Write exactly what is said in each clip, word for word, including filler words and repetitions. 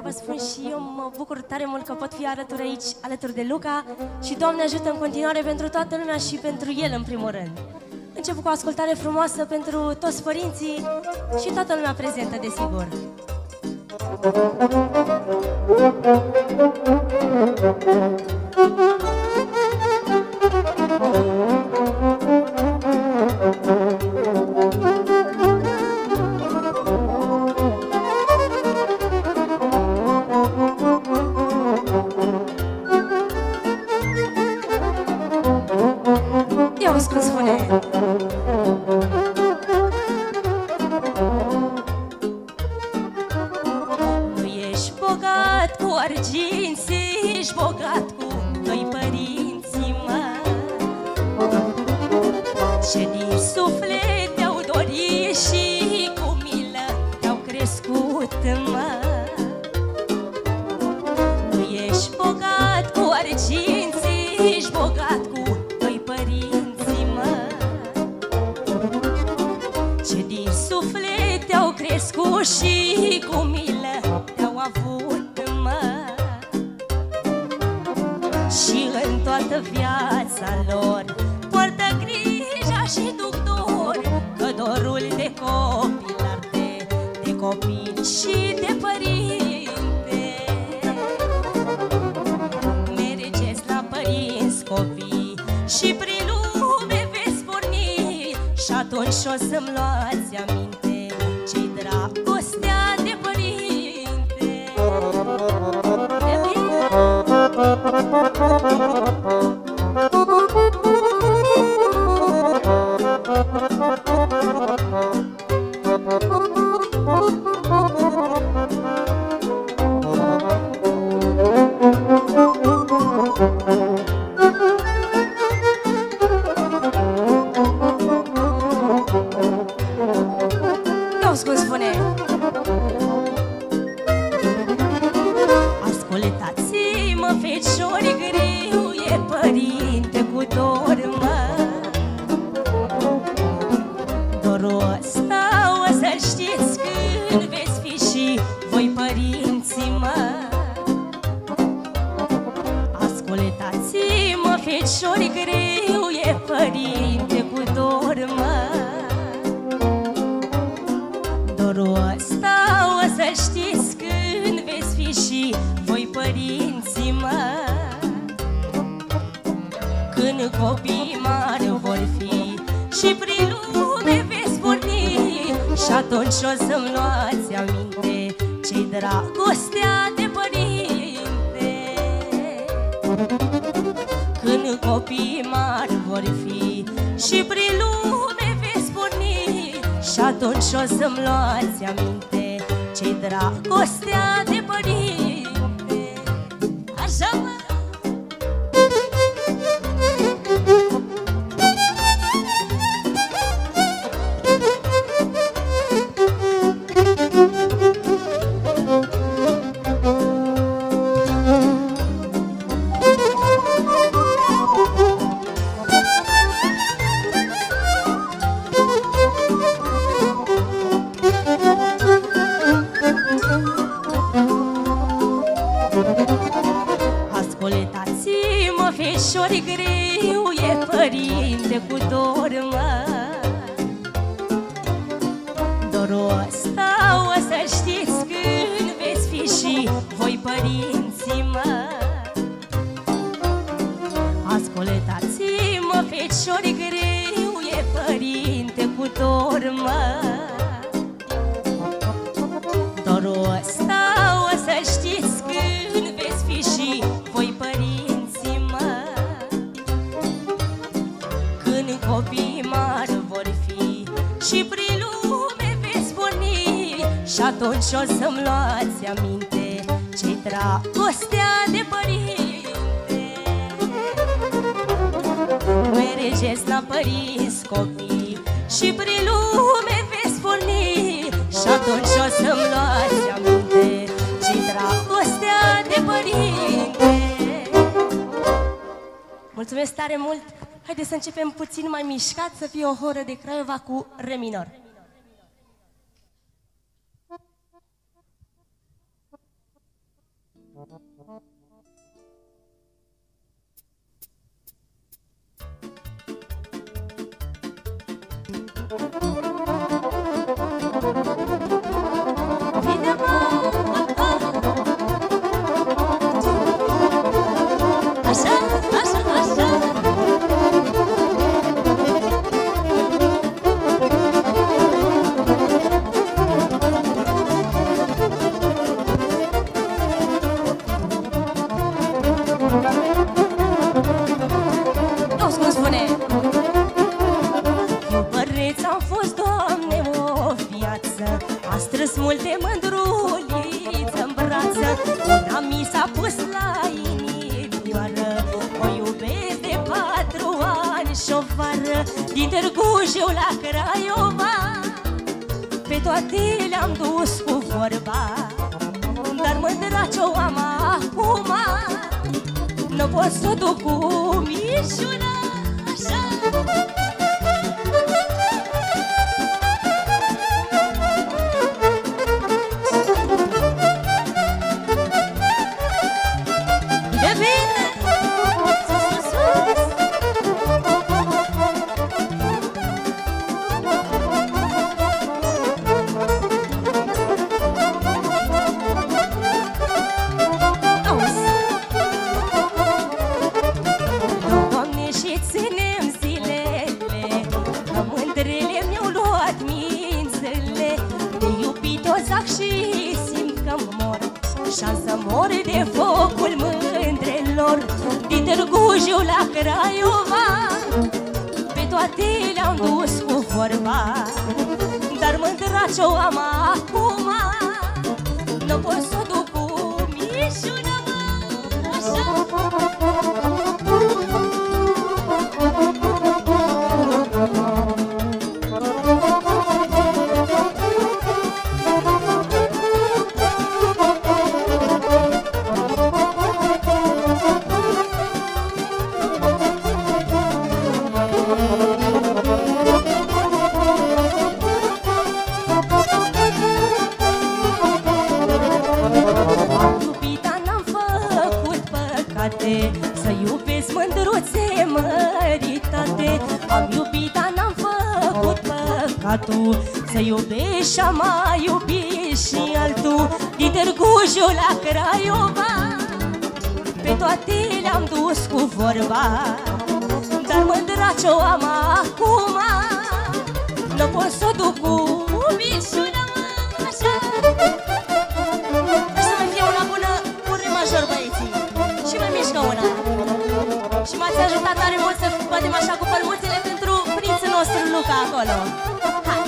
care vă spun și eu mă bucur tare mult că pot fi alături aici, alături de Luca și Doamne ajută în continuare pentru toată lumea și pentru el în primul rând. Încep cu o ascultare frumoasă pentru toți părinții și toată lumea prezentă, desigur. Haideți să începem puțin mai mișcat, să fie o horă de Craiova cu re minor. Din Târgu Jiu la Craiova, pe toate le-am dus cu vorba. Dar mândraci-o am acum, n-o pot s-o duc cu mișuna așa. Dar mândraci-o am acum, n-o pot s-o duc cu mișuna așa. Aș să mai fie una bună, un re major, băieții. Și mai mișcă una. Și m-ați ajutat tare mult să batem așa cu pălmuțele pentru prințul nostru Luca acolo. Hai!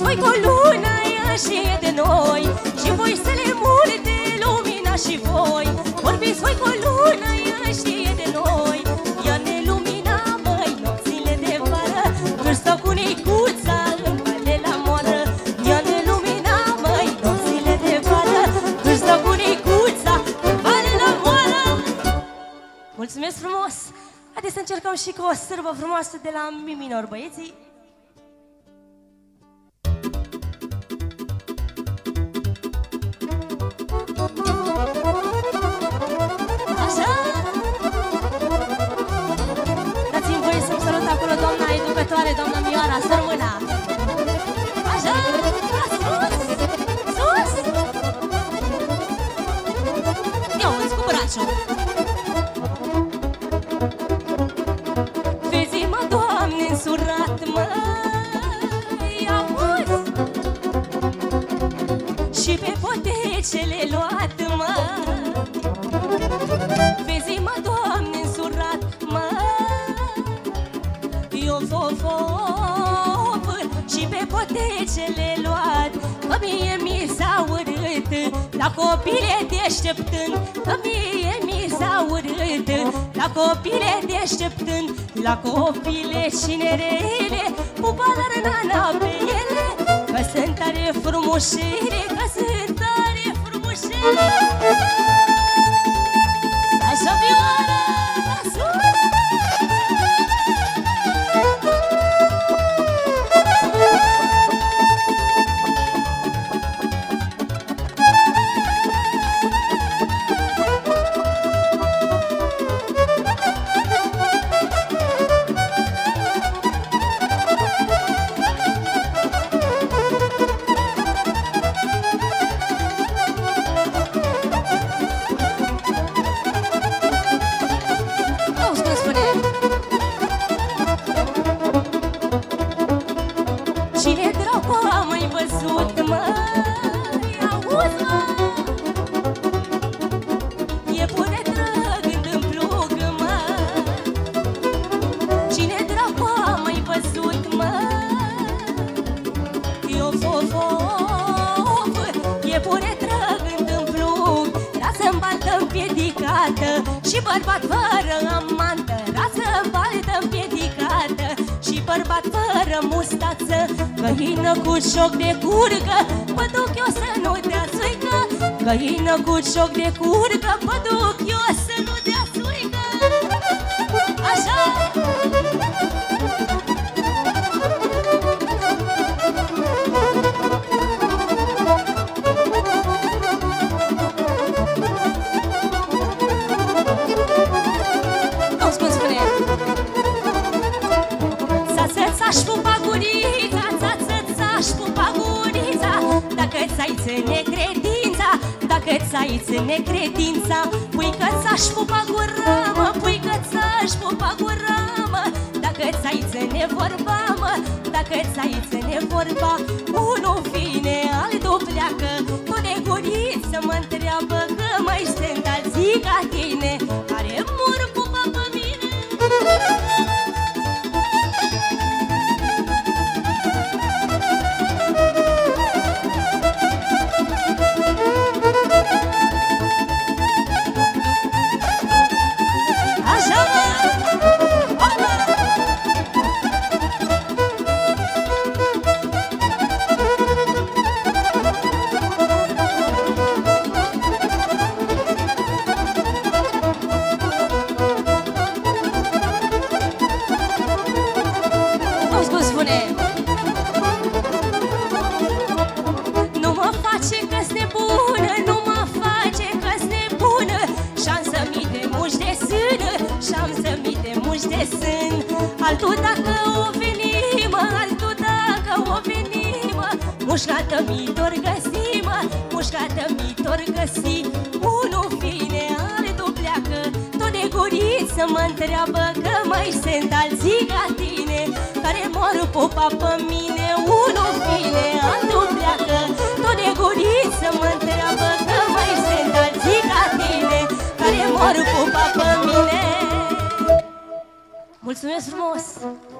Voi cu luna ieșie de noi și voi să le multe lumina și voi. Vorbiți voi cu luna ieșie de noi, ea ne lumina, măi, nopțile de vară. Când stau cu Nicuța în cale la moară, ea ne lumina, măi, nopțile de vară. Când stau cu Nicuța în cale la moară. Mulțumesc frumos! Haideți să încercăm și cu o sârbă frumoasă de la mi minor, băieții. Așa? Dați-mi voie să-mi salut acolo doamna educătoare, doamna Mioara, să rămână. Așa? Sus! Sus! Eu îți cu braciul. Ce le luat, măi, vezi-mă, Doamne, însurat, măi. Eu fofof și pe potecele luat, că mie mi s-a urât la copile deșteptând, că mie mi s-a urât la copile deșteptând. La copile cinerele cu balar nana pe ele, că sunt tare frumușele, că sunt tare. Așa, Mioara, sus! Găină cu șoc de curcă, mă duc eu să nu dea suică. Găină cu șoc de curcă, mă duc eu să nu dea suică. Așa! Auzi cum spune? S-a spupa gurica, aș pupa gurița, dacă ți-ai ține credința, dacă ți-ai ține credința. Pui că ți-aș pupa gura, mă, pui că ți-aș pupa gura, mă, dacă ți-ai ține vorba, mă, dacă ți-ai ține vorba. Unul vine, altul pleacă, tu de guriță mă întreabă că mai sunt alții ca tine care mor pupa pe mine. Altul dacă o venimă, altul dacă o venimă, mușcată mi-tor găsi-mă, mușcată mi-tor găsi. Unul vine, altul pleacă, tot de guriță mă întreabă că mai sunt alții ca tine care mor pupa pe mine. Unul vine, altul pleacă, tot de guriță mă întreabă că mai sunt alții ca tine care mor pupa pe mine. Mulțumesc frumos!